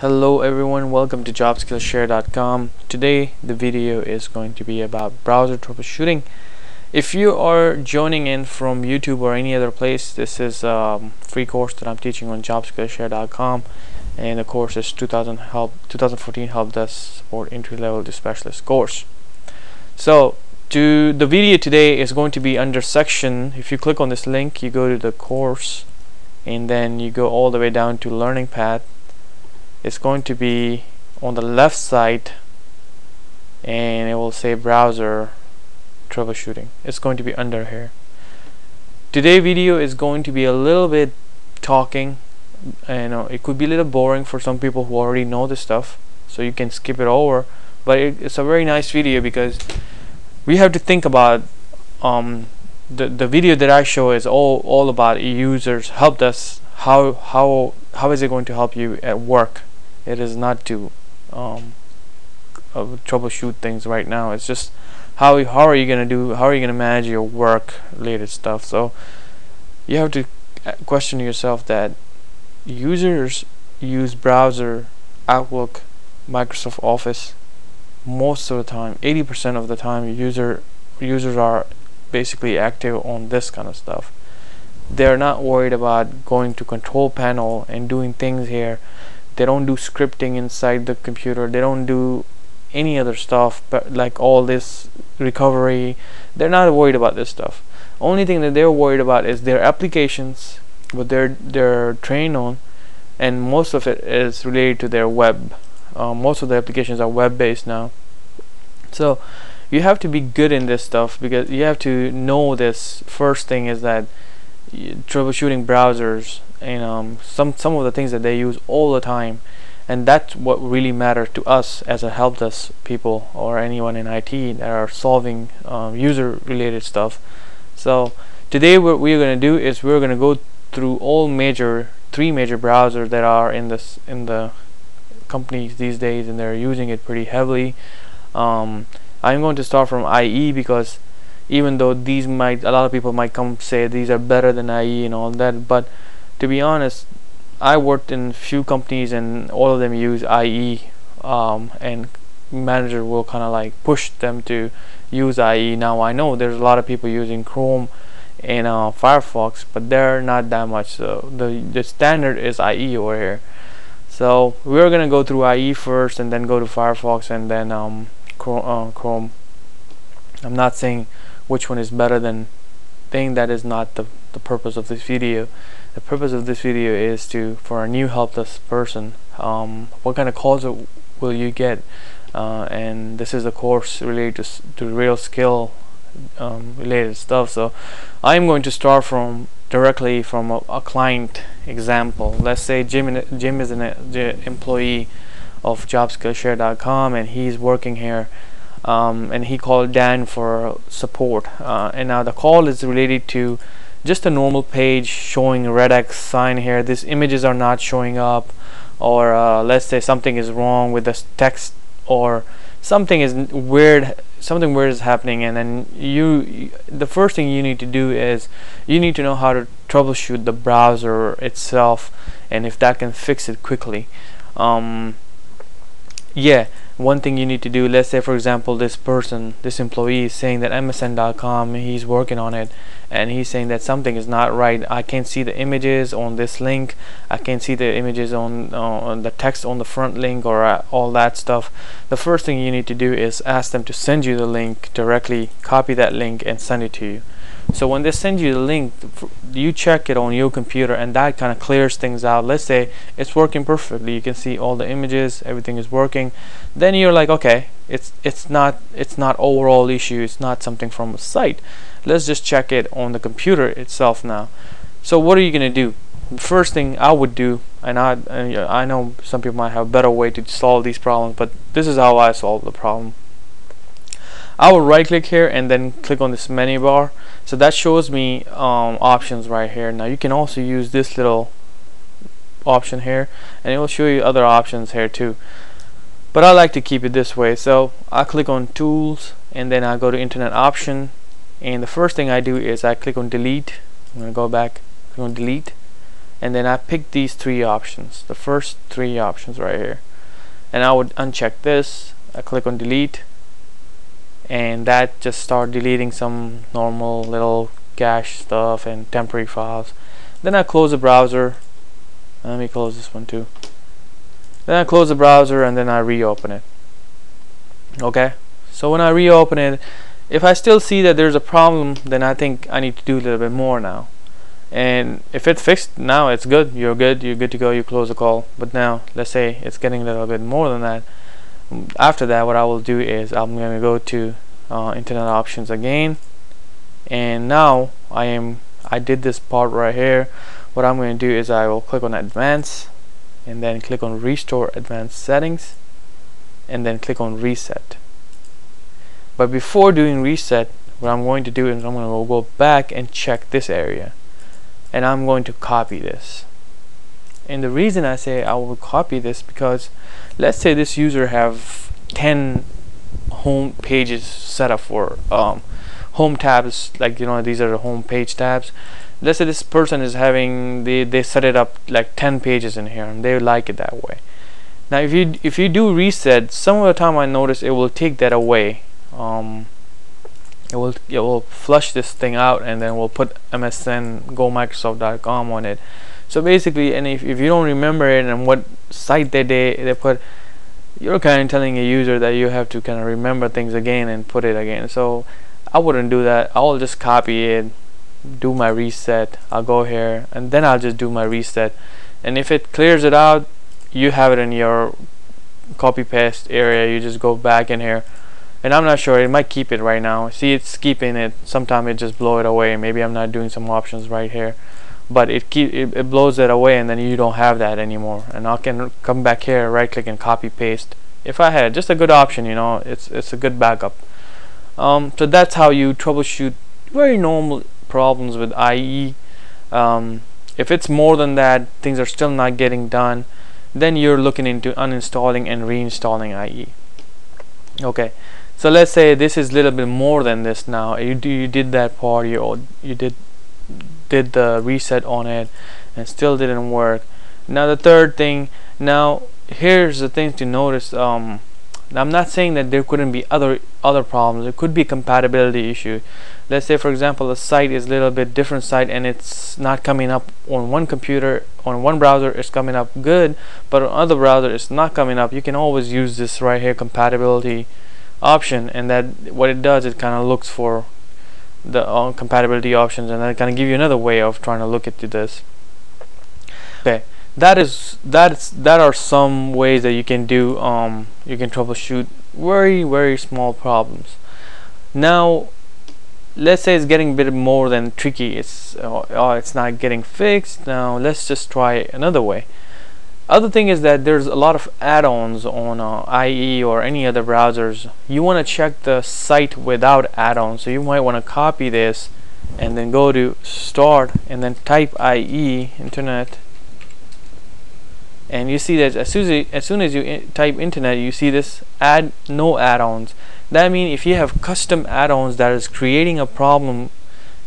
Hello everyone, welcome to JobSkillShare.com. Today the video is going to be about browser troubleshooting. If you are joining in from YouTube or any other place, this is a free course that I'm teaching on JobSkillShare.com, and the course is 2014 Help Desk Support Entry Level to Specialist course. So the video today is going to be under section. If you click on this link, you go to the course and then you go all the way down to learning path. It's going to be on the left side and it will say browser troubleshooting. It's going to be under here. Today's video is going to be a little bit talking. I know it could be a little boring for some people who already know this stuff, so you can skip it over, but it's a very nice video because we have to think about the video that I show is all about users helped us. How is it going to help you at work? It is not to troubleshoot things right now. It's just how are you gonna do? How are you gonna manage your work related stuff? So you have to question yourself that users use browser, Outlook, Microsoft Office most of the time. 80% of the time, users are basically active on this kind of stuff. They're not worried about going to control panel and doing things here. They don't do scripting inside the computer. They don't do any other stuff, but like all this recovery, they're not worried about this stuff. Only thing that they're worried about is their applications, what they're trained on, and most of it is related to their web. Most of the applications are web-based now. So you have to be good in this stuff because you have to know this. First thing is that troubleshooting browsers and some of the things that they use all the time, and that's what really matters to us as a help desk people or anyone in IT that are solving user related stuff. So today what we're going to do is we're going to go through all three major browsers that are in the companies these days, and they're using it pretty heavily. I'm going to start from IE because even though a lot of people might come say these are better than IE and all that, but to be honest, I worked in few companies and all of them use IE, and manager will kind of like push them to use IE. Now I know there's a lot of people using Chrome and Firefox, but they're not that much. So the standard is IE over here. So we're gonna go through IE first and then go to Firefox and then Chrome. I'm not saying which one is better than thing. That is not the purpose of this video. The purpose of this video is for a new help desk person, what kind of calls will you get, and this is a course related to real skill related stuff. So I'm going to start directly from a client example. Let's say Jim is an employee of JobSkillShare.com and he's working here. And he called Dan for support, and now the call is related to just a normal page showing a red X sign here. These images are not showing up, or let's say something is wrong with the text, or something is weird. Something weird is happening, and then the first thing you need to do is you need to know how to troubleshoot the browser itself, and if that can fix it quickly. One thing you need to do, let's say for example this employee is saying that MSN.com, he's working on it and he's saying that something is not right. I can't see the images on this link, I can't see the images on the text on the front link, or all that stuff. The first thing you need to do is ask them to send you the link directly, copy that link and send it to you. So when they send you the link, you check it on your computer and that kind of clears things out. Let's say it's working perfectly, you can see all the images, everything is working, then you're like, okay, it's not overall issue, it's not something from a site. Let's just check it on the computer itself now. So what are you gonna do? First thing I would do, and I know some people might have a better way to solve these problems, but this is how I solve the problem. I will right click here and then click on this menu bar. So that shows me options right here. Now you can also use this little option here and it will show you other options here too, but I like to keep it this way. So I click on tools and then I go to internet option, and the first thing I do is I click on delete. I'm gonna go back, click on delete, and then I pick these three options, the first three options right here, and I would uncheck this. I click on delete, and that just start deleting some normal little cache stuff and temporary files. Then I close the browser. Let me close this one too. Then I close the browser and then I reopen it. Okay, so when I reopen it, if I still see that there's a problem, then I think I need to do a little bit more now. And if it's fixed now, it's good, you're good, you're good to go, you close the call. But now let's say it's getting a little bit more than that. After that, what I will do is I'm going to go to internet options again, and now I did this part right here. What I'm going to do is I will click on advanced and then click on restore advanced settings and then click on reset. But before doing reset, what I'm going to do is I'm going to go back and check this area, and I'm going to copy this. And the reason I say I will copy this, because let's say this user have 10 home pages set up for home tabs, like, you know, these are the home page tabs. Let's say this person is having, they set it up like 10 pages in here and they like it that way. Now if you do reset, some of the time I notice it will take that away. It will flush this thing out, and then we'll put MSN, go Microsoft.com on it. So basically, and if you don't remember it and what site they put, you're kind of telling a user that you have to kind of remember things again and put it again. So I wouldn't do that. I'll just copy it, do my reset. I'll go here and then I'll just do my reset, and if it clears it out, you have it in your copy paste area. You just go back in here, and I'm not sure, it might keep it right now. See, it's keeping it. Sometimes it just blow it away. Maybe I'm not doing some options right here, but it blows it away, and then you don't have that anymore. And I can come back here, right click and copy paste. If I had just a good option, you know, it's a good backup. So that's how you troubleshoot very normal problems with IE. If it's more than that, things are still not getting done, then you're looking into uninstalling and reinstalling IE. Okay, so let's say this is a little bit more than this now. You did that part, you did the reset on it, and still didn't work. Now the third thing, now here's the thing to notice. I'm not saying that there couldn't be other problems. It could be a compatibility issue. Let's say, for example, a site is a little bit different site, and it's not coming up on one computer, on one browser it's coming up good, but on other browser it's not coming up. You can always use this right here, compatibility option, and that what it does, it kind of looks for the compatibility options, and that kind of give you another way of trying to look into this. Okay, that are some ways that you can do. You can troubleshoot very, very small problems. Now let's say it's getting a bit more than tricky. It's not getting fixed. Now let's just try another way. Other thing is that there's a lot of add-ons on IE or any other browsers. You want to check the site without add-ons, so you might want to copy this and then go to start and then type IE internet, and you see that as soon as you type internet, you see this add no add-ons. That means if you have custom add-ons that is creating a problem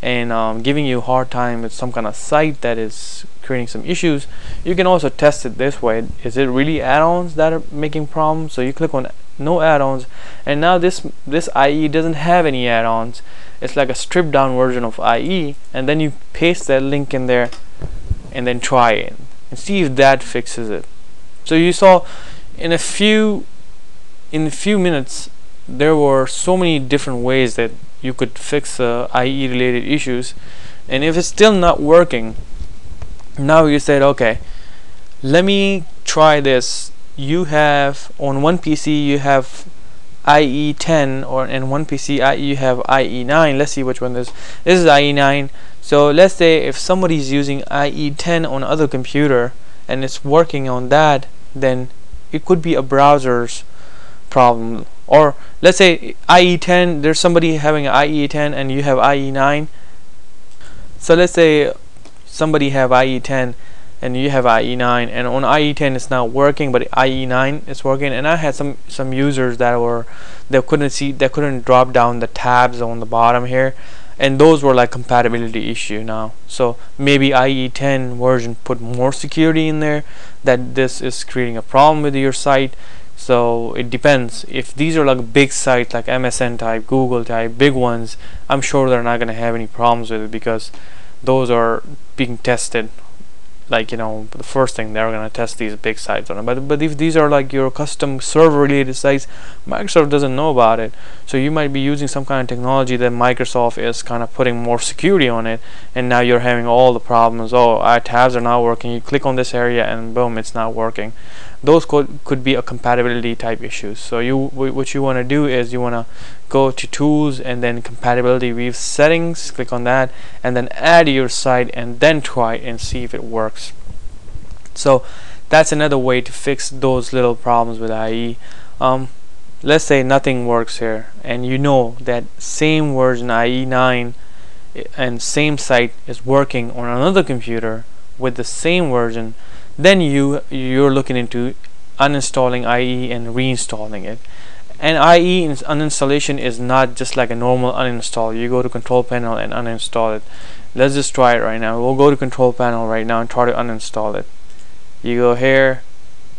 and giving you a hard time with some kind of site that is creating some issues, you can also test it this way. Is it really add-ons that are making problems? So you click on no add-ons, and now this IE doesn't have any add-ons. It's like a stripped down version of IE, and then you paste that link in there and then try it and see if that fixes it. So you saw in a few minutes there were so many different ways that you could fix IE related issues. And if it's still not working, now you said, okay, let me try this. You have on one PC you have IE 10, or in one PC you have IE 9. Let's see which one this is. This is IE 9. So let's say if somebody's using IE 10 on other computer and it's working on that, then it could be a browser's problem. Or let's say IE 10, there's somebody having IE 10 and you have IE 9. So let's say somebody have IE 10 and you have IE 9, and on IE 10 it's not working, but IE 9 is working. And I had some users that couldn't drop down the tabs on the bottom here, and those were like compatibility issue now. So maybe IE 10 version put more security in there, that this is creating a problem with your site. So it depends. If these are like big sites like MSN type, Google type, big ones, I'm sure they're not going to have any problems with it, because those are being tested. Like, you know, the first thing they're going to test these big sites on it. But if these are like your custom server related sites, Microsoft doesn't know about it. So you might be using some kind of technology that Microsoft is kind of putting more security on it, and now you're having all the problems. Oh, our tabs are not working. You click on this area and boom, it's not working. Those could be a compatibility type issues. So what you want to do is you want to go to tools and then compatibility with settings, click on that, and then add your site and then try and see if it works. So that's another way to fix those little problems with IE. Let's say nothing works here, and you know that same version IE 9 and same site is working on another computer with the same version. Then you're looking into uninstalling IE and reinstalling it. And IE uninstallation is not just like a normal uninstall. You go to control panel and uninstall it. Let's just try it right now. We'll go to control panel right now and try to uninstall it. You go here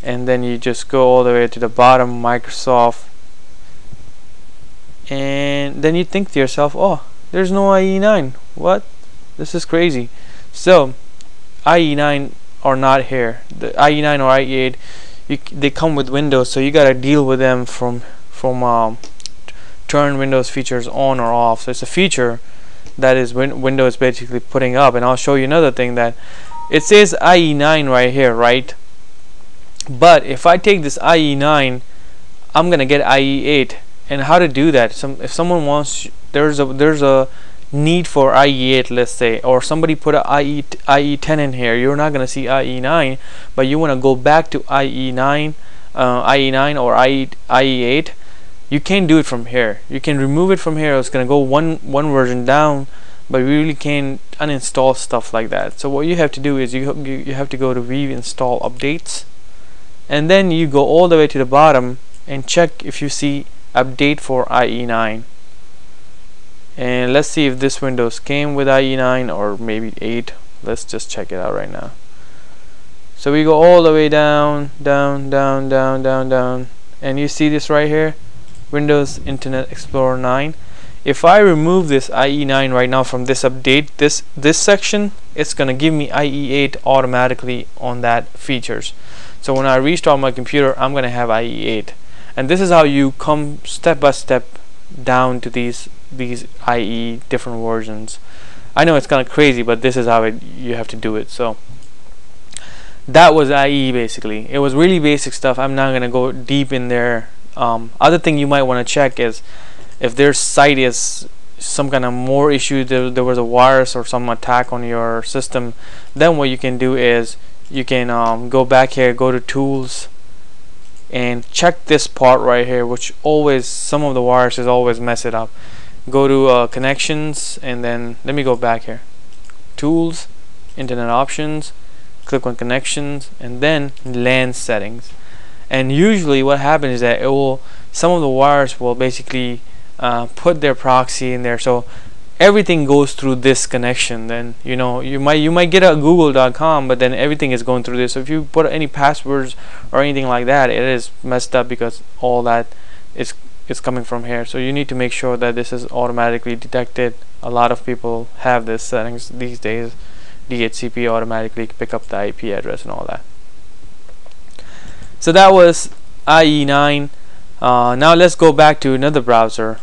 and then you just go all the way to the bottom, Microsoft, and then you think to yourself, oh, there's no IE 9. What? This is crazy. So IE 9 are not here. The IE 9 or IE 8, they come with Windows, so you gotta deal with them from turn Windows features on or off. So it's a feature that is Windows basically putting up. And I'll show you another thing, that it says IE 9 right here, right? But if I take this IE 9, I'm gonna get IE 8. And how to do that? If someone wants, there's a need for IE 8, let's say, or somebody put a IE 10 in here, you're not gonna see IE 9, but you want to go back to IE 9 or IE 8. You can't do it from here. You can remove it from here. It's gonna go one version down, but you really can't uninstall stuff like that. So what you have to do is you have to go to reinstall updates, and then you go all the way to the bottom and check if you see update for IE 9. And let's see if this Windows came with IE 9 or maybe 8. Let's just check it out right now. So we go all the way down, down, down, down, down, down, and you see this right here, Windows Internet Explorer 9. If I remove this IE 9 right now from this update, this section, it's gonna give me IE 8 automatically on that features. So when I restart my computer, I'm gonna have IE 8. And this is how you come step by step down to these IE different versions. I know it's kind of crazy, but this is how you have to do it. So that was IE basically. It was really basic stuff. I'm not gonna go deep in there. Other thing you might want to check is if their site is some kind of more issue, there was a virus or some attack on your system, then what you can do is you can go back here, go to tools, and check this part right here, which always, some of the viruses always mess it up. Go to connections, and then let me go back here, tools, internet options, click on connections, and then LAN settings. And usually what happens is that it will, some of the wires will basically put their proxy in there, so everything goes through this connection. Then you know, you might get a Google.com, but then everything is going through this. So if you put any passwords or anything like that, it is messed up because all that is coming from here. So you need to make sure that this is automatically detected. A lot of people have this settings these days. DHCP automatically pick up the IP address and all that. So that was IE 9. Now let's go back to another browser.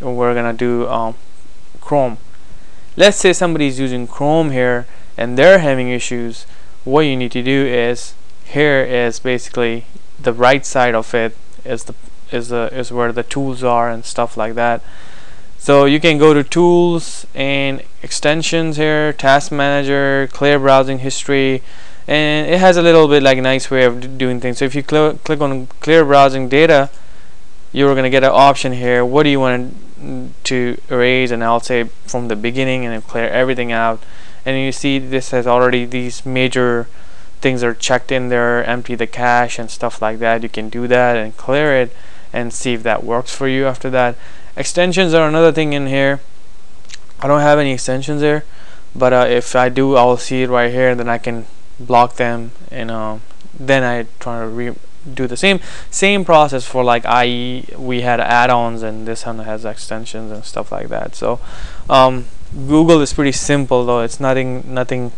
We're gonna do Chrome. Let's say somebody's using Chrome here and they're having issues. What you need to do is, here is basically the right side of it is where the tools are and stuff like that. So you can go to tools and extensions here, task manager, clear browsing history, and it has a little bit like a nice way of doing things. So if you click on clear browsing data, you're gonna get an option here. What do you want to erase? And I'll say from the beginning, and clear everything out. And you see this has already, these major things are checked in there, empty the cache and stuff like that. You can do that and clear it and see if that works for you after that. Extensions are another thing in here. I don't have any extensions there, but if I do, I'll see it right here, and then I can block them, and then I try to do the same process for, like, IE. We had add-ons, and this one has extensions and stuff like that. So Google is pretty simple, though. It's nothing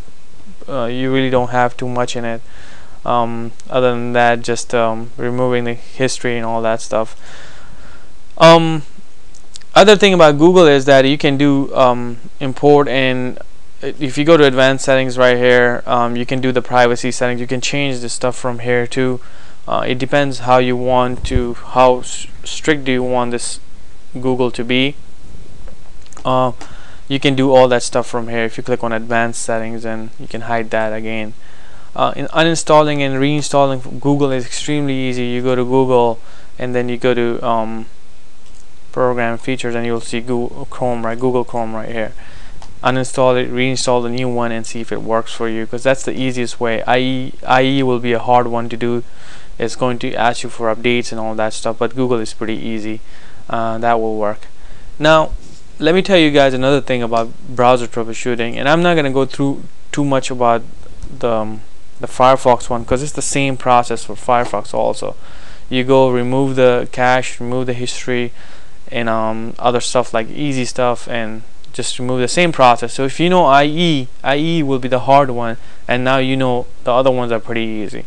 you really don't have too much in it, other than that, just removing the history and all that stuff. Other thing about Google is that you can do import, and if you go to advanced settings right here, you can do the privacy settings. You can change this stuff from here too. It depends how you want to, how strict do you want this Google to be. You can do all that stuff from here if you click on advanced settings, and you can hide that again. In uninstalling and reinstalling Google is extremely easy. You go to Google, and then you go to program features, and you'll see Google Chrome right here. Uninstall it, reinstall the new one, and see if it works for you, because that's the easiest way. IE will be a hard one to do. It's going to ask you for updates and all that stuff, but Google is pretty easy. That will work. Now let me tell you guys another thing about browser troubleshooting, and I'm not going to go through too much about the Firefox one, because it's the same process for Firefox also. You go remove the cache, remove the history, and other stuff like easy stuff, and just remove the same process. So if you know IE will be the hard one, and now you know the other ones are pretty easy.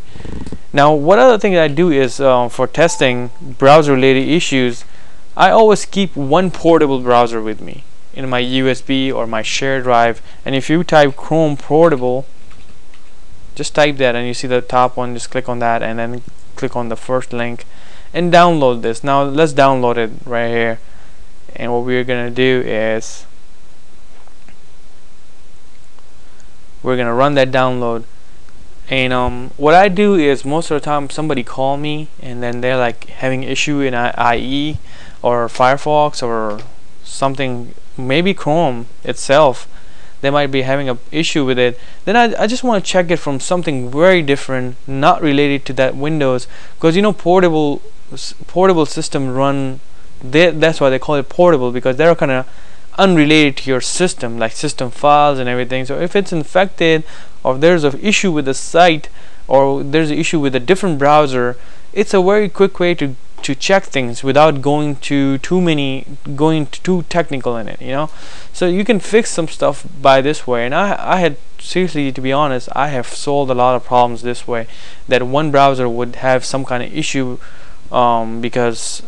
Now what other thing I do is, for testing browser related issues, I always keep one portable browser with me in my USB or my share drive. And if you type Chrome portable, just type that, and you see the top one, just click on that, and then click on the first link and download this. Now let's download it right here, and what we're gonna do is we're gonna run that download. And what I do is, most of the time somebody call me, and then they're like having issue in IE or Firefox or something, maybe Chrome itself, they might be having an issue with it. Then I just want to check it from something very different, not related to that Windows, because, you know, portable system run, that's why they call it portable, because they're kind of unrelated to your system, like system files and everything. So if it's infected, or there's an issue with the site, or there's an issue with a different browser, it's a very quick way to check things without going to too technical in it, you know. So you can fix some stuff by this way. And I had, seriously, to be honest, I have solved a lot of problems this way, that one browser would have some kind of issue because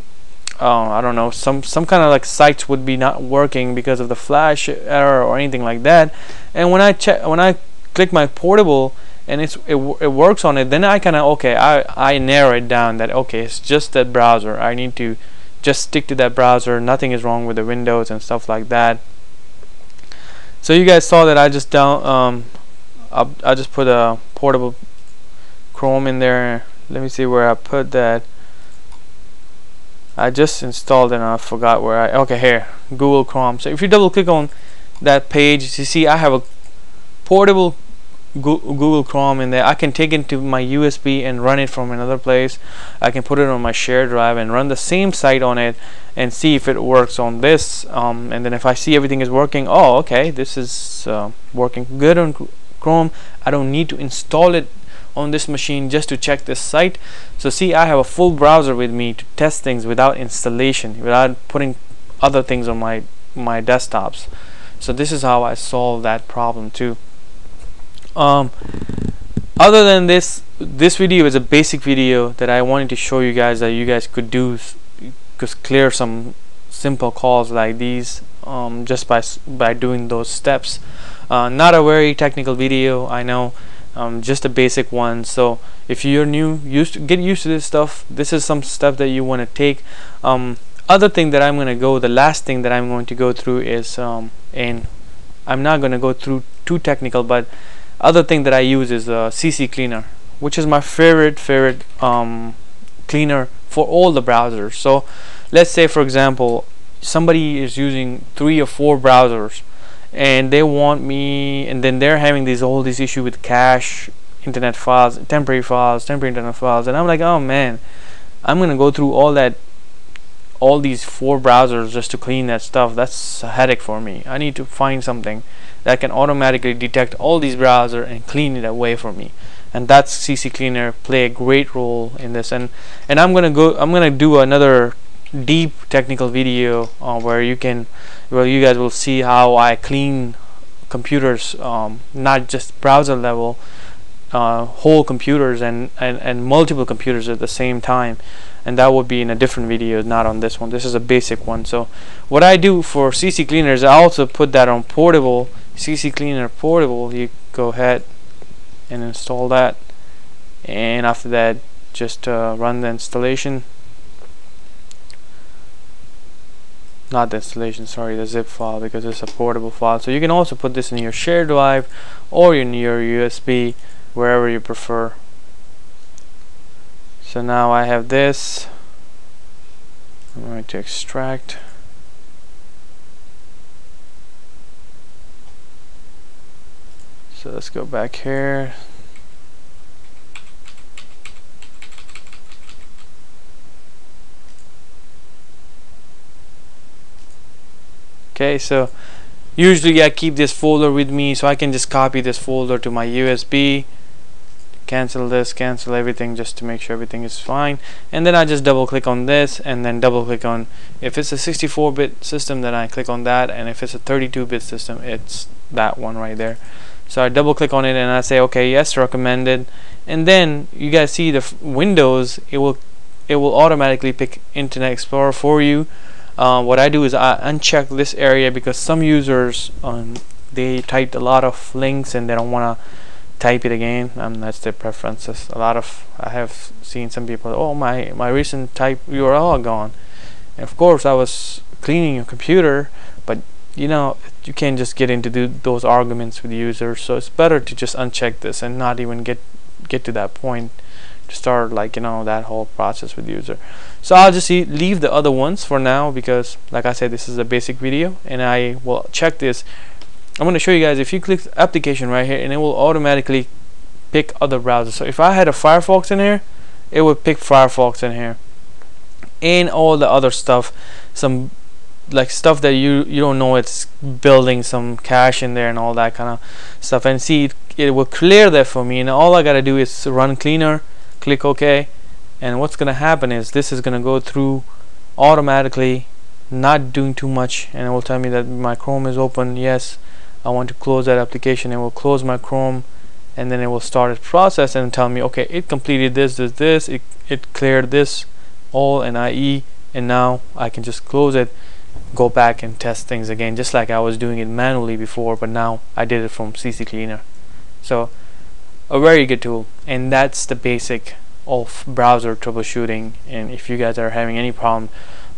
I don't know, some kind of like sites would be not working because of the flash error or anything like that. And when I click my portable, and it works on it, then I kind of, okay, I narrow it down that, okay, it's just that browser, I need to just stick to that browser, nothing is wrong with the Windows and stuff like that. So you guys saw that I just I just put a portable Chrome in there. Let me see where I put that. I just installed it and I forgot where I, okay, here, Google Chrome. So if you double click on that page, you see I have a portable Google Chrome in there. I can take it to my USB and run it from another place. I can put it on my share drive and run the same site on it and see if it works on this, and then if I see everything is working, oh, okay, this is working good on Chrome, I don't need to install it on this machine just to check this site. So see, I have a full browser with me to test things without installation, without putting other things on my desktops. So this is how I solve that problem too. Other than this video is a basic video that I wanted to show you guys that you guys could do, just clear some simple calls like these just by doing those steps. Not a very technical video, I know. Just a basic one. So if you're new, get used to this stuff. This is some stuff that you want to take. Other thing that I'm going to go, the last thing that I'm going to go through is, and I'm not going to go through too technical, but other thing that I use is CC Cleaner, which is my favorite cleaner for all the browsers. So let's say, for example, somebody is using 3 or 4 browsers, and they want me, and then they're having all these issue with cache, internet files, temporary internet files, and I'm like, oh man, I'm gonna go through all that all these four browsers just to clean that stuff, that's a headache for me. I need to find something that can automatically detect all these browsers and clean it away for me. And that's CC Cleaner play a great role in this. And I'm gonna do another deep technical video where you guys will see how I clean computers, not just browser level, whole computers and multiple computers at the same time. And that would be in a different video, not on this one. This is a basic one. So what I do for CC Cleaner is I also put that on portable, CC Cleaner portable. You go ahead and install that, and after that just run the installation, not the installation, sorry, the zip file, because it's a portable file. So you can also put this in your shared drive or in your USB, wherever you prefer. So now I have this. I'm going to extract. So let's go back here. Okay, so usually I keep this folder with me, so I can just copy this folder to my USB. Cancel this, cancel everything, just to make sure everything is fine. And then I just double click on this, and then double click on, if it's a 64-bit system, then I click on that, and if it's a 32-bit system, it's that one right there. So I double click on it and I say, okay, yes, recommended. And then you guys see the Windows, it will automatically pick Internet Explorer for you. What I do is I uncheck this area, because some users they typed a lot of links and they don't want to type it again. That's their preferences. I have seen some people, oh, my recent type URL gone. And of course I was cleaning your computer, but you know, you can't just get into those arguments with the user, so it's better to just uncheck this and not even get to that point to start, like, you know, that whole process with the user. So I'll just leave the other ones for now, because like I said, this is a basic video, and I will check this. I'm going to show you guys, if you click application right here, and it will automatically pick other browsers. So if I had a Firefox in here, it would pick Firefox in here, and all the other stuff, some like stuff that you don't know, it's building some cache in there and all that kind of stuff. And see, it will clear that for me, and all I gotta do is run cleaner, click OK, and what's gonna happen is this is gonna go through automatically, not doing too much, and it will tell me that my Chrome is open. Yes, I want to close that application. It will close my Chrome, and then it will start its process and tell me, okay, it completed this, it cleared this all in IE, and now I can just close it, go back and test things again, just like I was doing it manually before, but now I did it from CC Cleaner. So a very good tool, and that's the basic of browser troubleshooting. And if you guys are having any problem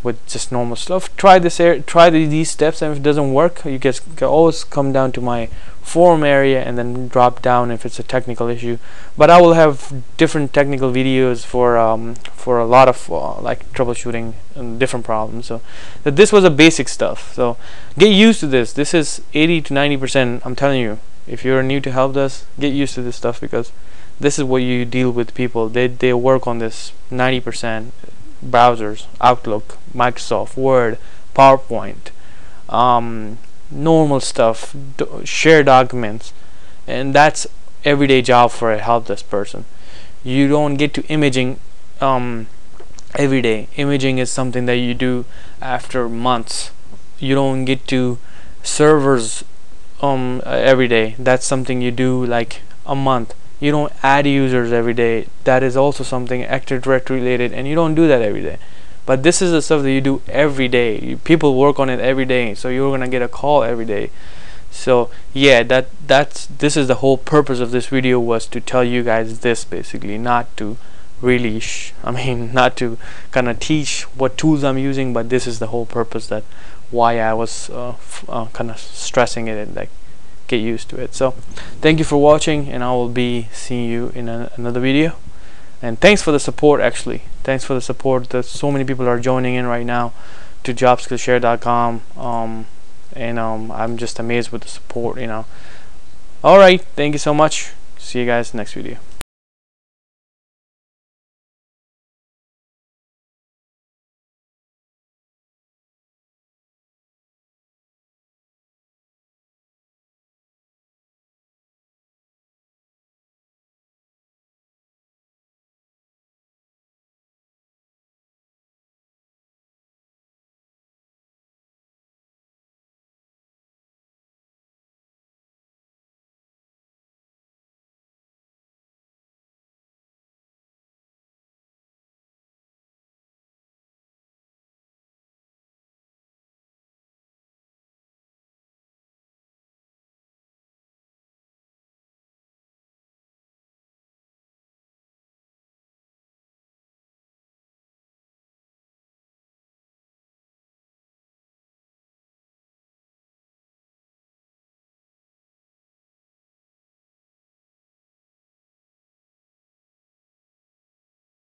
with just normal stuff, try these steps, and if it doesn't work, you guys can always come down to my forum area and then drop down if it's a technical issue. But I will have different technical videos for a lot of like troubleshooting and different problems. So this was a basic stuff, so get used to this. This is 80 to 90%, I'm telling you. If you're new to help desk, get used to this stuff, because this is what you deal with people. They work on this 90%. Browsers, Outlook, Microsoft Word, PowerPoint, normal stuff, share documents, and that's everyday job for a help desk person. You don't get to imaging every day. Imaging is something that you do after months. You don't get to servers every day. That's something you do like a month. You don't add users every day. That is also something Active Directory related, and you don't do that every day. But this is the stuff that you do every day. People work on it every day, so you're gonna get a call every day. So yeah, this is the whole purpose of this video, was to tell you guys this basically, not to really not to kind of teach what tools I'm using, but this is the whole purpose, that why I was kind of stressing it, and like, get used to it. So thank you for watching, and I will be seeing you in another video. And thanks for the support, actually. Thanks for the support that so many people are joining in right now to JobSkillShare.com, and I'm just amazed with the support, you know. Alright, thank you so much. See you guys next video.